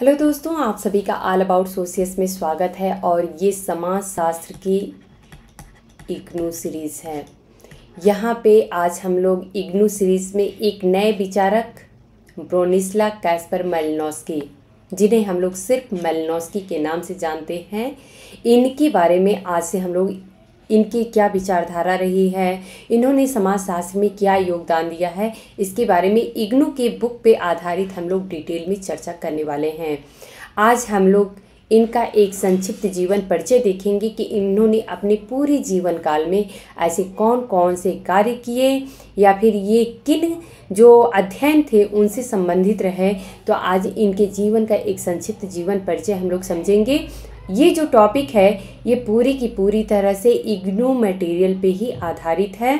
Hello दोस्तों, आप सभी का ऑल अबाउट सोसियस में स्वागत है और ये समाज शास्त्र की इग्नू सीरीज़ है। यहाँ पे आज हम लोग इग्नू सीरीज़ में एक नए विचारक ब्रोनिस्ला कैस्पर मेलिनोस्की, जिन्हें हम लोग सिर्फ मेलिनोस्की के नाम से जानते हैं, इनके बारे में आज से हम लोग इनकी क्या विचारधारा रही है, इन्होंने समाजशास्त्र में क्या योगदान दिया है, इसके बारे में इग्नू के बुक पे आधारित हम लोग डिटेल में चर्चा करने वाले हैं। आज हम लोग इनका एक संक्षिप्त जीवन परिचय देखेंगे कि इन्होंने अपने पूरे जीवन काल में ऐसे कौन कौन से कार्य किए या फिर ये किन जो अध्ययन थे उनसे संबंधित रहे। तो आज इनके जीवन का एक संक्षिप्त जीवन परिचय हम लोग समझेंगे। ये जो टॉपिक है ये पूरी की पूरी तरह से इग्नू मटेरियल पे ही आधारित है।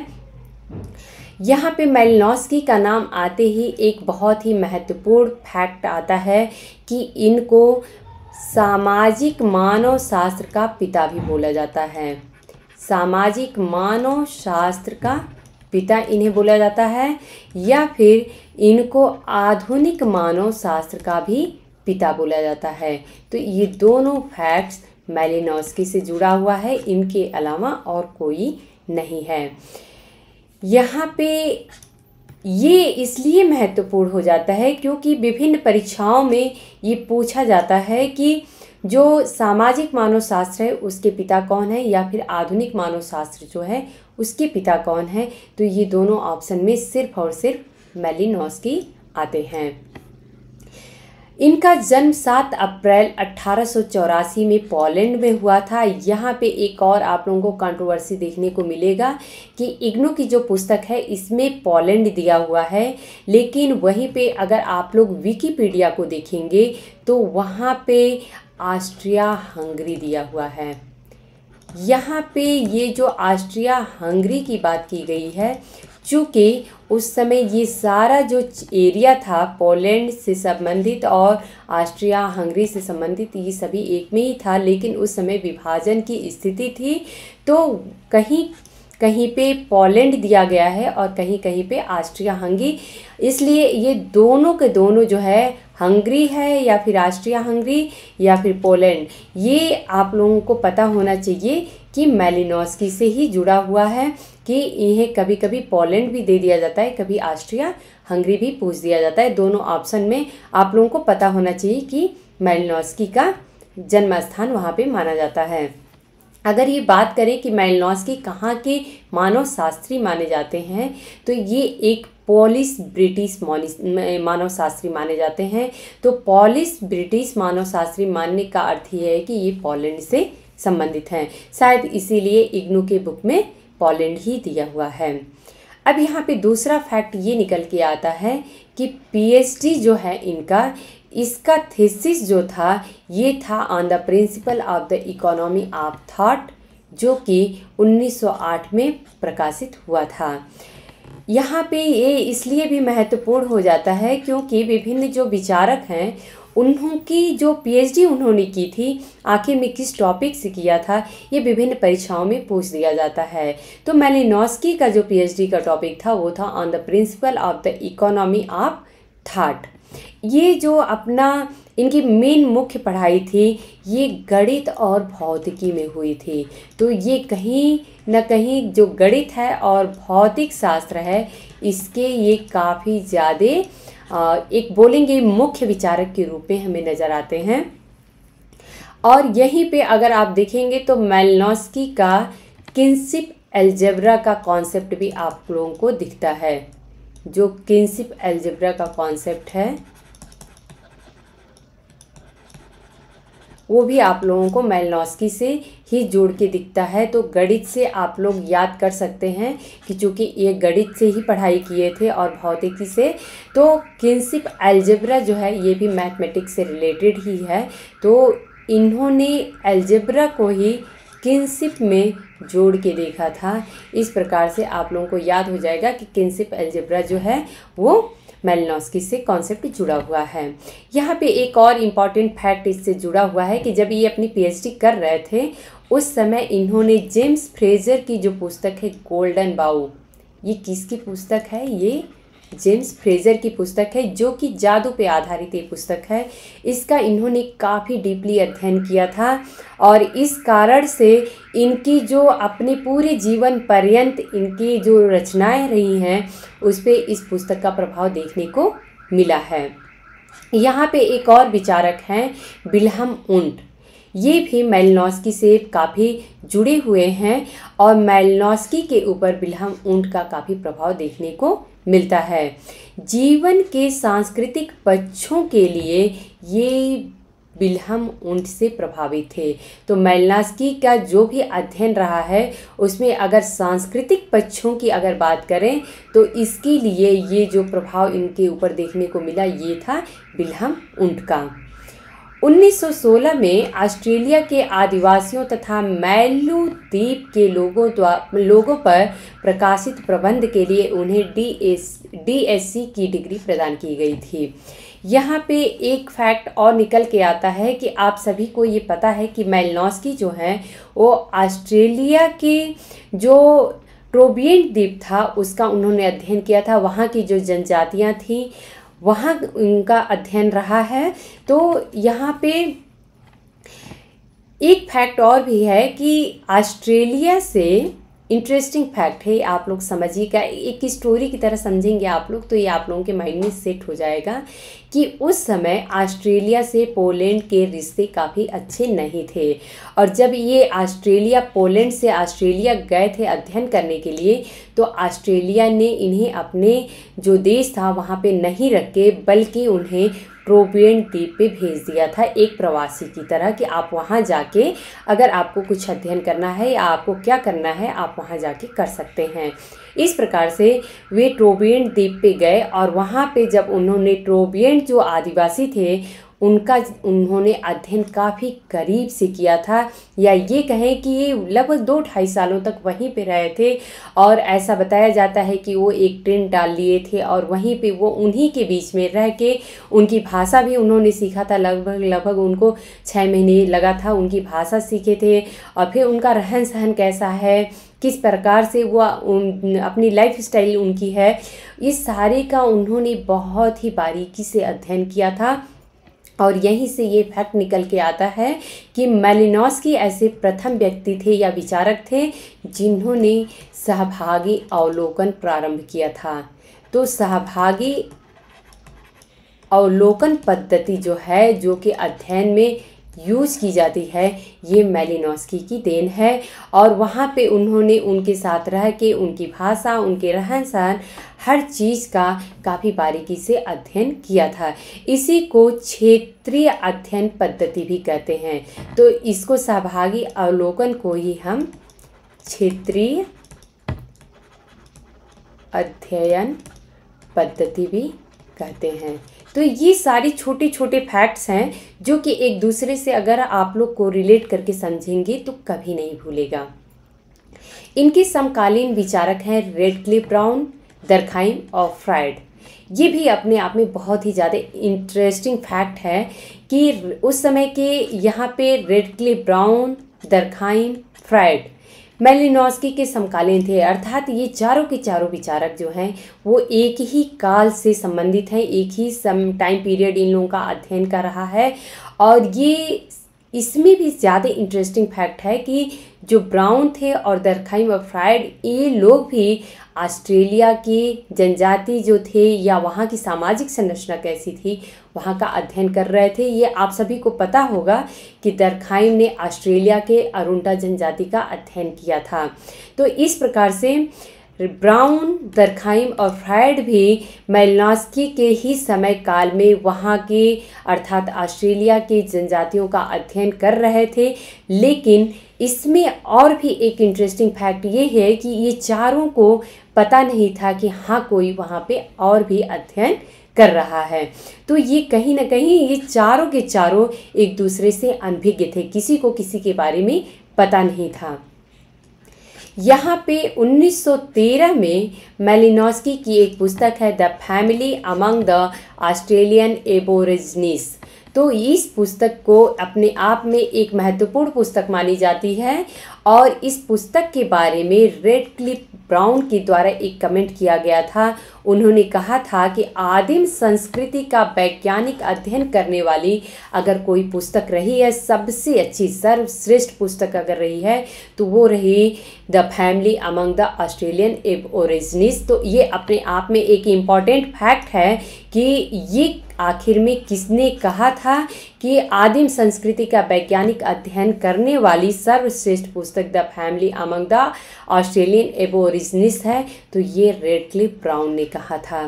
यहाँ पे मेलिनोस्की का नाम आते ही एक बहुत ही महत्वपूर्ण फैक्ट आता है कि इनको सामाजिक मानव शास्त्र का पिता भी बोला जाता है। सामाजिक मानव शास्त्र का पिता इन्हें बोला जाता है या फिर इनको आधुनिक मानव शास्त्र का भी पिता बोला जाता है। तो ये दोनों फैक्ट्स मेलिनोस्की से जुड़ा हुआ है, इनके अलावा और कोई नहीं है। यहाँ पे ये इसलिए महत्वपूर्ण हो जाता है क्योंकि विभिन्न परीक्षाओं में ये पूछा जाता है कि जो सामाजिक मानव शास्त्र है उसके पिता कौन है या फिर आधुनिक मानव शास्त्र जो है उसके पिता कौन है। तो ये दोनों ऑप्शन में सिर्फ और सिर्फ मेलिनोस्की आते हैं। इनका जन्म 7 अप्रैल 1884 में पोलैंड में हुआ था। यहाँ पे एक और आप लोगों को कंट्रोवर्सी देखने को मिलेगा कि इग्नू की जो पुस्तक है इसमें पोलैंड दिया हुआ है, लेकिन वहीं पे अगर आप लोग विकिपीडिया को देखेंगे तो वहाँ पे ऑस्ट्रिया हंगरी दिया हुआ है। यहाँ पे ये जो ऑस्ट्रिया हंगरी की बात की गई है, चूँकि उस समय ये सारा जो एरिया था पोलैंड से संबंधित और ऑस्ट्रिया हंगरी से संबंधित ये सभी एक में ही था, लेकिन उस समय विभाजन की स्थिति थी तो कहीं कहीं पे पोलैंड दिया गया है और कहीं कहीं पे ऑस्ट्रिया हंगरी। इसलिए ये दोनों के दोनों जो है हंगरी है या फिर ऑस्ट्रिया हंगरी या फिर पोलैंड, ये आप लोगों को पता होना चाहिए कि मेलिनोस्की से ही जुड़ा हुआ है कि इन्हें कभी कभी पोलैंड भी दे दिया जाता है, कभी ऑस्ट्रिया हंगरी भी पूछ दिया जाता है। दोनों ऑप्शन में आप लोगों को पता होना चाहिए कि मेलिनोस्की का जन्म स्थान वहाँ पे माना जाता है। अगर ये बात करें कि मेलिनोस्की कहाँ के मानव शास्त्री माने जाते हैं तो ये एक पोलिश ब्रिटिश मानव शास्त्री माने जाते हैं। तो पोलिश ब्रिटिश मानव शास्त्री मानने का अर्थ ये है कि ये पोलैंड से संबंधित हैं, शायद इसीलिए इग्नू के बुक में पोलैंड ही दिया हुआ है। अब यहाँ पे दूसरा फैक्ट ये निकल के आता है कि पीएचडी जो है इनका, इसका थीसिस जो था ये था on the principle of the economy of thought, जो कि 1908 में प्रकाशित हुआ था। यहाँ पे ये इसलिए भी महत्वपूर्ण हो जाता है क्योंकि विभिन्न जो विचारक हैं उनकी जो पीएचडी उन्होंने की थी आखिर में किस टॉपिक से किया था ये विभिन्न परीक्षाओं में पूछ दिया जाता है। तो मेलिनोस्की का जो पीएचडी का टॉपिक था वो था on the principle of the economy of thought. ये जो अपना इनकी मेन मुख्य पढ़ाई थी ये गणित और भौतिकी में हुई थी। तो ये कहीं न कहीं जो गणित है और भौतिक शास्त्र है इसके ये काफ़ी ज़्यादा एक बोलेंगे मुख्य विचारक के रूप में हमें नज़र आते हैं। और यहीं पे अगर आप देखेंगे तो मेलिनोस्की का किनशिप अलजेब्रा का कॉन्सेप्ट भी आप लोगों को दिखता है। जो किनशिप अलजेब्रा का कॉन्सेप्ट है वो भी आप लोगों को मेलिनोस्की से ही जोड़ के दिखता है। तो गणित से आप लोग याद कर सकते हैं कि चूँकि ये गणित से ही पढ़ाई किए थे और भौतिकी से, तो किनशिप अलजेब्रा जो है ये भी मैथमेटिक्स से रिलेटेड ही है। तो इन्होंने अलजेब्रा को ही किनशिप में जोड़ के देखा था। इस प्रकार से आप लोगों को याद हो जाएगा कि किनशिप अलजेब्रा जो है वो मेलिनोस्की से कॉन्सेप्ट जुड़ा हुआ है। यहाँ पे एक और इम्पॉर्टेंट फैक्ट इससे जुड़ा हुआ है कि जब ये अपनी पीएचडी कर रहे थे उस समय इन्होंने जेम्स फ्रेजर की जो पुस्तक है गोल्डन बाऊ, ये किसकी पुस्तक है, ये जेम्स फ्रेजर की पुस्तक है जो कि जादू पे आधारित ये पुस्तक है। इसका इन्होंने काफ़ी डीपली अध्ययन किया था और इस कारण से इनकी जो अपने पूरे जीवन पर्यंत इनकी जो रचनाएं रही हैं उस पे इस पुस्तक का प्रभाव देखने को मिला है। यहाँ पे एक और विचारक हैं विल्हम वुंट, ये भी मैलिनोव्स्की से काफ़ी जुड़े हुए हैं और मैलिनोव्स्की के ऊपर विल्हम वुंट का काफ़ी प्रभाव देखने को मिलता है। जीवन के सांस्कृतिक पक्षों के लिए ये विल्हम वुंट से प्रभावित थे। तो मैलिनोव्स्की का जो भी अध्ययन रहा है उसमें अगर सांस्कृतिक पक्षों की अगर बात करें तो इसके लिए ये जो प्रभाव इनके ऊपर देखने को मिला ये था विल्हम वुंट का। 1916 में ऑस्ट्रेलिया के आदिवासियों तथा मैलू द्वीप के लोगों पर प्रकाशित प्रबंध के लिए उन्हें डीएससी की डिग्री प्रदान की गई थी। यहाँ पे एक फैक्ट और निकल के आता है कि आप सभी को ये पता है कि मैलिनोव्स्की जो हैं वो ऑस्ट्रेलिया के जो ट्रोब्रियंड द्वीप था उसका उन्होंने अध्ययन किया था, वहाँ की जो जनजातियाँ थीं वहाँ उनका अध्ययन रहा है। तो यहाँ पे एक फैक्ट और भी है कि ऑस्ट्रेलिया से इंटरेस्टिंग फैक्ट है, आप लोग समझिएगा, एक स्टोरी की तरह समझेंगे आप लोग तो ये आप लोगों के माइंड में सेट हो जाएगा कि उस समय ऑस्ट्रेलिया से पोलैंड के रिश्ते काफ़ी अच्छे नहीं थे और जब ये ऑस्ट्रेलिया पोलैंड से ऑस्ट्रेलिया गए थे अध्ययन करने के लिए तो ऑस्ट्रेलिया ने इन्हें अपने जो देश था वहाँ पे नहीं रखे बल्कि उन्हें ट्रोब्रियंड द्वीप पे भेज दिया था एक प्रवासी की तरह कि आप वहाँ जाके अगर आपको कुछ अध्ययन करना है या आपको क्या करना है आप वहाँ जाके कर सकते हैं। इस प्रकार से वे ट्रोब्रियंड द्वीप पे गए और वहाँ पे जब उन्होंने ट्रोब्रियंड जो आदिवासी थे उनका उन्होंने अध्ययन काफ़ी करीब से किया था या ये कहें कि ये लगभग 2-2.5 सालों तक वहीं पे रहे थे और ऐसा बताया जाता है कि वो एक टेंट डाल लिए थे और वहीं पे वो उन्हीं के बीच में रह के उनकी भाषा भी उन्होंने सीखा था। लगभग उनको 6 महीने लगा था, उनकी भाषा सीखे थे और फिर उनका रहन सहन कैसा है, किस प्रकार से वो अपनी लाइफ स्टाइल उनकी है, इस सारे का उन्होंने बहुत ही बारीकी से अध्ययन किया था। और यहीं से ये फैक्ट निकल के आता है कि मैलिनोव्स्की ऐसे प्रथम व्यक्ति थे या विचारक थे जिन्होंने सहभागी अवलोकन प्रारंभ किया था। तो सहभागी अवलोकन पद्धति जो है जो कि अध्ययन में यूज़ की जाती है ये मैलिनोव्स्की की देन है और वहाँ पे उन्होंने उनके साथ रह के उनकी भाषा उनके रहन सहन हर चीज़ का काफ़ी बारीकी से अध्ययन किया था। इसी को क्षेत्रीय अध्ययन पद्धति भी कहते हैं। तो इसको सहभागी अवलोकन को ही हम क्षेत्रीय अध्ययन पद्धति भी कहते हैं। तो ये सारी छोटे छोटे फैक्ट्स हैं जो कि एक दूसरे से अगर आप लोग को रिलेट करके समझेंगे तो कभी नहीं भूलेगा। इनके समकालीन विचारक हैं रेडक्लिफ ब्राउन, दरखाइम और फ्रायड। ये भी अपने आप में बहुत ही ज़्यादा इंटरेस्टिंग फैक्ट है कि उस समय के यहाँ पे Radcliffe Brown, Durkheim, Freud Malinowski के समकालीन थे, अर्थात ये चारों के चारों विचारक जो हैं वो एक ही काल से संबंधित हैं, एक ही सम टाइम पीरियड इन लोगों का अध्ययन कर रहा है। और ये इसमें भी ज़्यादा इंटरेस्टिंग फैक्ट है कि जो ब्राउन थे और दरखाइम और फ्रायड ये लोग भी ऑस्ट्रेलिया की जनजाति जो थे या वहाँ की सामाजिक संरचना कैसी थी वहाँ का अध्ययन कर रहे थे। ये आप सभी को पता होगा कि दरखाइम ने ऑस्ट्रेलिया के अरुंटा जनजाति का अध्ययन किया था। तो इस प्रकार से ब्राउन, दरखाइम और फ्रायड भी मैलिनोव्स्की के ही समय काल में वहाँ के अर्थात ऑस्ट्रेलिया के जनजातियों का अध्ययन कर रहे थे। लेकिन इसमें और भी एक इंटरेस्टिंग फैक्ट ये है कि ये चारों को पता नहीं था कि हाँ कोई वहाँ पे और भी अध्ययन कर रहा है। तो ये कहीं ना कहीं ये चारों के चारों एक दूसरे से अनभिज्ञ थे, किसी को किसी के बारे में पता नहीं था। यहाँ पे 1913 में मैलिनोव्स्की की एक पुस्तक है the family among the Australian aborigines. तो इस पुस्तक को अपने आप में एक महत्वपूर्ण पुस्तक मानी जाती है और इस पुस्तक के बारे में रेडक्लिफ ब्राउन के द्वारा एक कमेंट किया गया था। उन्होंने कहा था कि आदिम संस्कृति का वैज्ञानिक अध्ययन करने वाली अगर कोई पुस्तक रही है, सबसे अच्छी सर्वश्रेष्ठ पुस्तक अगर रही है तो वो रही the family among the Australian aborigines. तो ये अपने आप में एक इम्पॉर्टेंट फैक्ट है कि ये आखिर में किसने कहा था कि आदिम संस्कृति का वैज्ञानिक अध्ययन करने वाली सर्वश्रेष्ठ पुस्तक the family among the Australian aborigines है, तो ये रेडक्लिफ ब्राउन ने कहा था।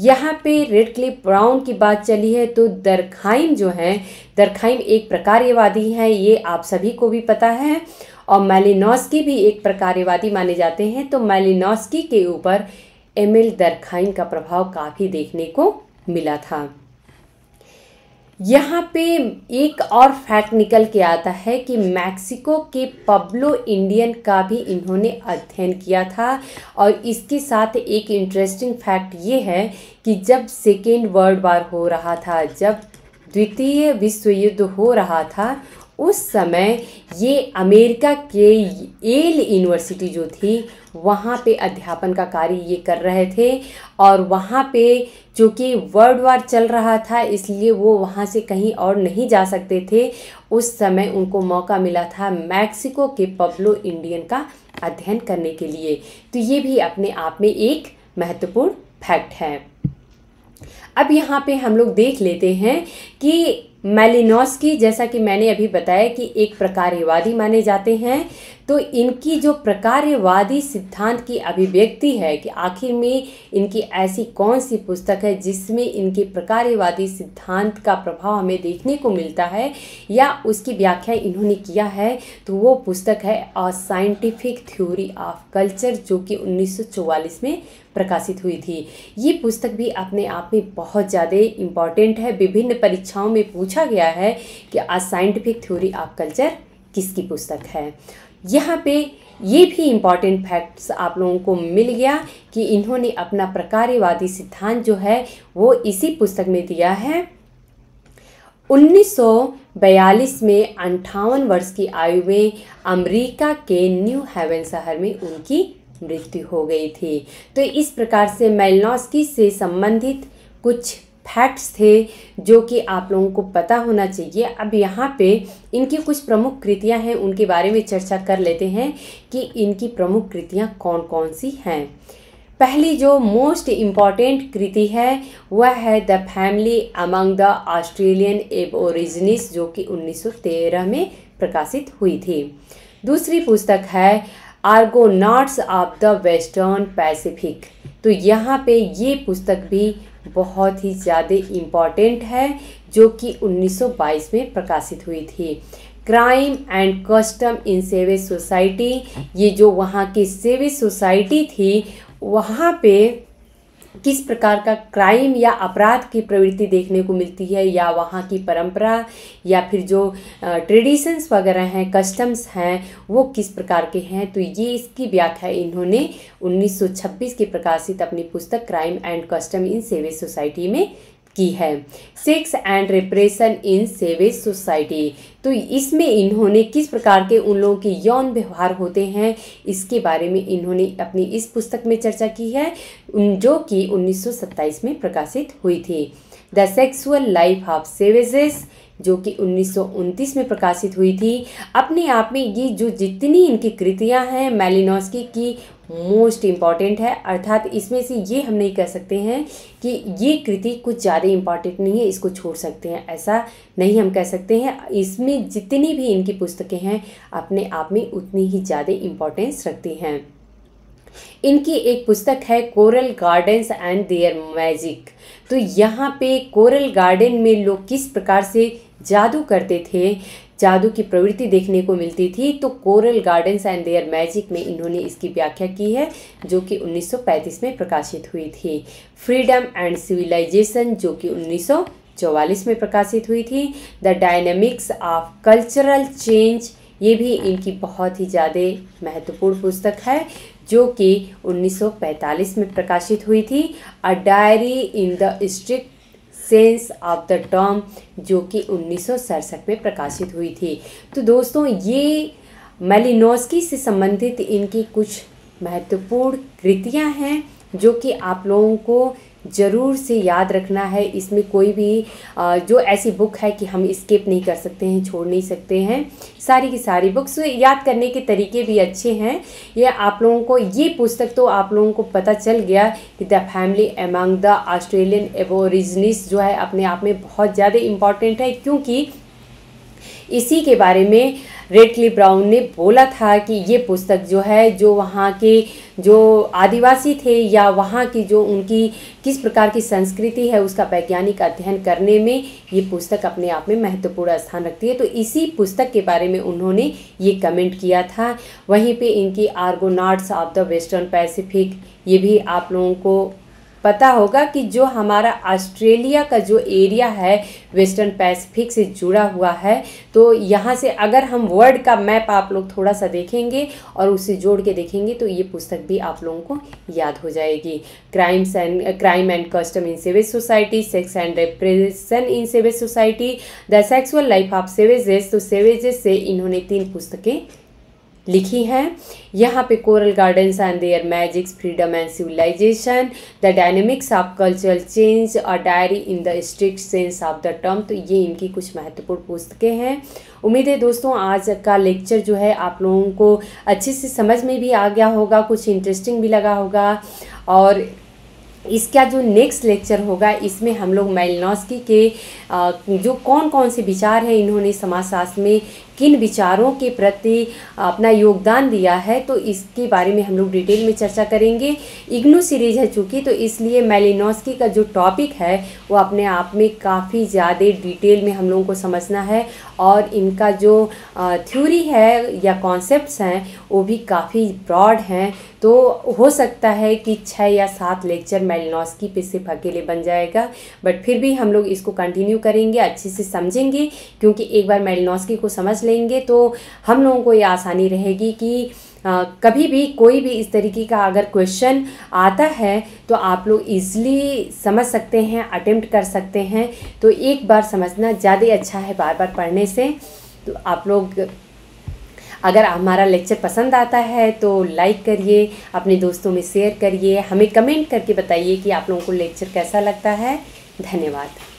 यहाँ पे रेडक्लिफ ब्राउन की बात चली है तो दरखाइम जो हैं, दरखाइम एक प्रकार्यवादी हैं, ये आप सभी को भी पता है, और मैलिनोस्की भी एक प्रकार्यवादी माने जाते हैं। तो मैलिनोस्की के ऊपर एमिल दरखाइम का प्रभाव काफ़ी देखने को मिला था। यहाँ पे एक और फैक्ट निकल के आता है कि मैक्सिको के पब्लो इंडियन का भी इन्होंने अध्ययन किया था। और इसके साथ एक इंटरेस्टिंग फैक्ट ये है कि जब सेकेंड वर्ल्ड वार हो रहा था, जब द्वितीय विश्व युद्ध हो रहा था, उस समय ये अमेरिका के येल यूनिवर्सिटी जो थी वहाँ पे अध्यापन का कार्य ये कर रहे थे। और वहाँ पे जो कि वर्ल्ड वार चल रहा था इसलिए वो वहाँ से कहीं और नहीं जा सकते थे। उस समय उनको मौका मिला था मैक्सिको के पब्लो इंडियन का अध्ययन करने के लिए। तो ये भी अपने आप में एक महत्वपूर्ण फैक्ट है। अब यहाँ पे हम लोग देख लेते हैं कि मैलिनोस्की, जैसा कि मैंने अभी बताया कि एक प्रकार्यवादी माने जाते हैं, तो इनकी जो प्रकार्यवादी सिद्धांत की अभिव्यक्ति है कि आखिर में इनकी ऐसी कौन सी पुस्तक है जिसमें इनके प्रकार्यवादी सिद्धांत का प्रभाव हमें देखने को मिलता है या उसकी व्याख्या इन्होंने किया है, तो वो पुस्तक है a scientific theory of culture, जो कि 1944 में प्रकाशित हुई थी। ये पुस्तक भी अपने आप में बहुत ज़्यादा इम्पॉर्टेंट है। विभिन्न परीक्षाओं में पूछा गया है कि a scientific theory of culture किसकी पुस्तक है। यहाँ पे ये भी इम्पॉर्टेंट फैक्ट्स आप लोगों को मिल गया कि इन्होंने अपना प्रकार्यवादी सिद्धांत जो है वो इसी पुस्तक में दिया है। 1942 में 58 वर्ष की आयु में अमेरिका के न्यू हेवन शहर में उनकी मृत्यु हो गई थी। तो इस प्रकार से मैलिनोस्की से संबंधित कुछ फैक्ट्स थे जो कि आप लोगों को पता होना चाहिए। अब यहाँ पे इनकी कुछ प्रमुख कृतियाँ हैं, उनके बारे में चर्चा कर लेते हैं कि इनकी प्रमुख कृतियाँ कौन कौन सी हैं। पहली जो मोस्ट इम्पॉर्टेंट कृति है वह है the family among the Australian aborigines, जो कि 1913 में प्रकाशित हुई थी। दूसरी पुस्तक है argonauts of the western Pacific. तो यहाँ पे ये पुस्तक भी बहुत ही ज़्यादा इम्पॉर्टेंट है, जो कि 1922 में प्रकाशित हुई थी। Crime and custom in savage society, ये जो वहाँ की सेवेज सोसाइटी थी वहाँ पे किस प्रकार का क्राइम या अपराध की प्रवृत्ति देखने को मिलती है, या वहाँ की परंपरा या फिर जो ट्रेडिशंस वगैरह हैं, कस्टम्स हैं, वो किस प्रकार के हैं, तो ये इसकी व्याख्या इन्होंने 1926 के प्रकाशित अपनी पुस्तक crime and custom in savage society में की है। Sex and repression in savage society, तो इसमें इन्होंने किस प्रकार के उन लोगों के यौन व्यवहार होते हैं इसके बारे में इन्होंने अपनी इस पुस्तक में चर्चा की है, जो कि 1927 में प्रकाशित हुई थी। The sexual life of savages, जो कि 1929 में प्रकाशित हुई थी। अपने आप में ये जो जितनी इनकी कृतियाँ हैं मैलिनोस्की की मोस्ट इम्पॉर्टेंट है, अर्थात इसमें से ये हम नहीं कह सकते हैं कि ये कृति कुछ ज़्यादा इम्पॉर्टेंट नहीं है, इसको छोड़ सकते हैं, ऐसा नहीं हम कह सकते हैं। इसमें जितनी भी इनकी पुस्तकें हैं अपने आप में उतनी ही ज़्यादा इम्पॉर्टेंस रखती हैं। इनकी एक पुस्तक है coral gardens and their magic. तो यहाँ पे कोरल गार्डन में लोग किस प्रकार से जादू करते थे, जादू की प्रवृत्ति देखने को मिलती थी, तो coral gardens and their magic में इन्होंने इसकी व्याख्या की है, जो कि 1935 में प्रकाशित हुई थी। फ्रीडम एंड सिविलाइजेशन, जो कि 1944 में प्रकाशित हुई थी। The dynamics of cultural change, ये भी इनकी बहुत ही ज़्यादा महत्वपूर्ण पुस्तक है, जो कि 1945 में प्रकाशित हुई थी। A diary in the strict sense of the term, जो कि 1967 में प्रकाशित हुई थी। तो दोस्तों ये मैलिनोस्की से संबंधित इनकी कुछ महत्वपूर्ण कृतियां हैं जो कि आप लोगों को ज़रूर से याद रखना है। इसमें कोई भी जो ऐसी बुक है कि हम स्किप नहीं कर सकते हैं, छोड़ नहीं सकते हैं। सारी की सारी बुक्स याद करने के तरीके भी अच्छे हैं। ये आप लोगों को ये पुस्तक तो आप लोगों को पता चल गया कि the family among the Australian aborigines जो है अपने आप में बहुत ज़्यादा इम्पॉर्टेंट है, क्योंकि इसी के बारे में रेडक्लिफ ब्राउन ने बोला था कि ये पुस्तक जो है जो वहाँ के जो आदिवासी थे या वहाँ की जो उनकी किस प्रकार की संस्कृति है उसका वैज्ञानिक अध्ययन करने में ये पुस्तक अपने आप में महत्वपूर्ण स्थान रखती है। तो इसी पुस्तक के बारे में उन्होंने ये कमेंट किया था। वहीं पे इनकी argonauts of the western Pacific, ये भी आप लोगों को पता होगा कि जो हमारा ऑस्ट्रेलिया का जो एरिया है वेस्टर्न पैसिफिक से जुड़ा हुआ है, तो यहाँ से अगर हम वर्ल्ड का मैप आप लोग थोड़ा सा देखेंगे और उसे जोड़ के देखेंगे तो ये पुस्तक भी आप लोगों को याद हो जाएगी। Crime and custom in savage society, sex and repression in savage society, the sexual life of savages. तो सेवेजेस से इन्होंने 3 पुस्तकें लिखी हैं। यहाँ पे coral gardens and their magics, freedom and civilisation, the dynamics of cultural change और diary in the strict sense of the term. तो ये इनकी कुछ महत्वपूर्ण पुस्तकें हैं। उम्मीद है दोस्तों आज का लेक्चर जो है आप लोगों को अच्छे से समझ में भी आ गया होगा, कुछ इंटरेस्टिंग भी लगा होगा। और इसका जो नेक्स्ट लेक्चर होगा इसमें हम लोग मैलिनोव्स्की के जो कौन कौन से विचार हैं, इन्होंने समाजशास्त्र में किन विचारों के प्रति अपना योगदान दिया है, तो इसके बारे में हम लोग डिटेल में चर्चा करेंगे। इग्नू सीरीज है चूँकि, तो इसलिए मैलिनोव्स्की का जो टॉपिक है वो अपने आप में काफ़ी ज़्यादा डिटेल में हम लोगों को समझना है और इनका जो थ्योरी है या कॉन्सेप्ट्स हैं वो भी काफ़ी ब्रॉड हैं। तो हो सकता है कि 6 या 7 लेक्चर मैलिनोव्स्की पे सिर्फ अकेले बन जाएगा, बट फिर भी हम लोग इसको कंटिन्यू करेंगे, अच्छे से समझेंगे, क्योंकि एक बार मैलिनोव्स्की को समझ लेंगे तो हम लोगों को ये आसानी रहेगी कि कभी भी कोई भी इस तरीके का अगर क्वेश्चन आता है तो आप लोग इजीली समझ सकते हैं, अटेम्प्ट कर सकते हैं। तो एक बार समझना ज़्यादा अच्छा है बार बार पढ़ने से। तो आप लोग अगर हमारा लेक्चर पसंद आता है तो लाइक करिए, अपने दोस्तों में शेयर करिए, हमें कमेंट करके बताइए कि आप लोगों को लेक्चर कैसा लगता है। धन्यवाद।